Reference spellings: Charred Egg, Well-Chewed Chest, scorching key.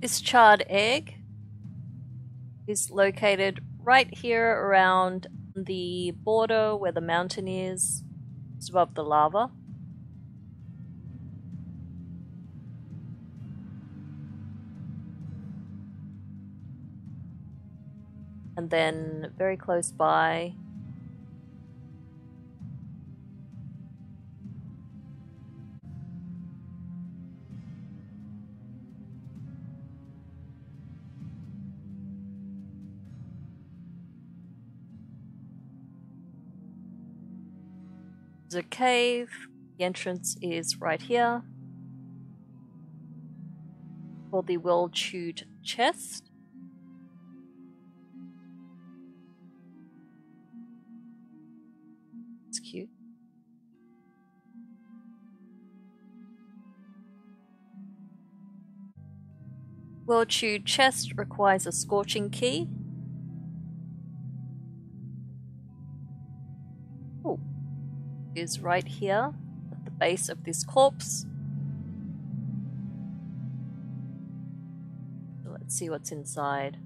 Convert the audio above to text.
This charred egg is located right here around the border where the mountain is, just above the lava. And then very close by is a cave. The entrance is right here, called the Well-Chewed Chest. Well-Chewed Chest requires a scorching key. Oh, is right here at the base of this corpse. Let's see what's inside.